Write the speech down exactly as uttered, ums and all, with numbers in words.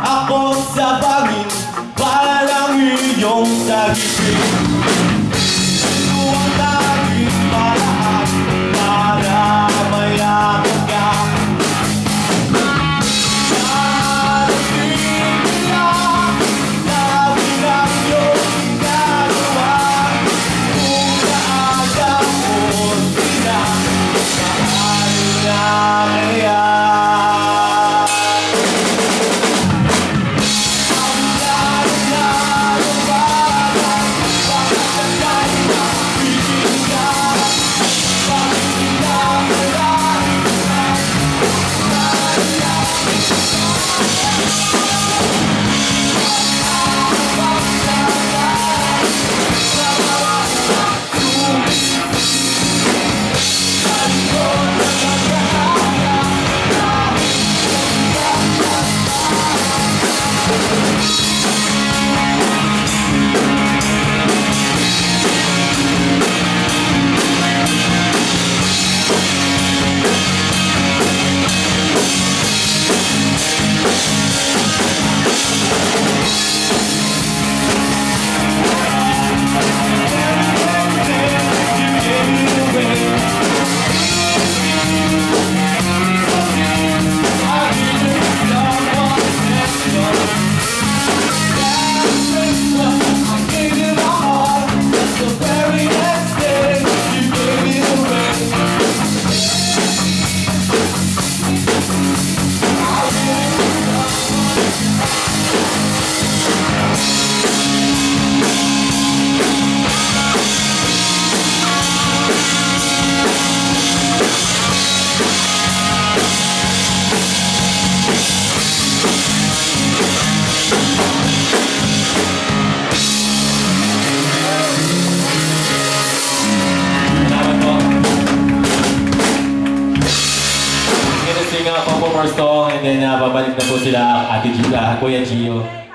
ako sa bangin, parang iyong tagisin. Sing up one more song and then uh, babalik na po sila Ate Gita, Kuya Gio.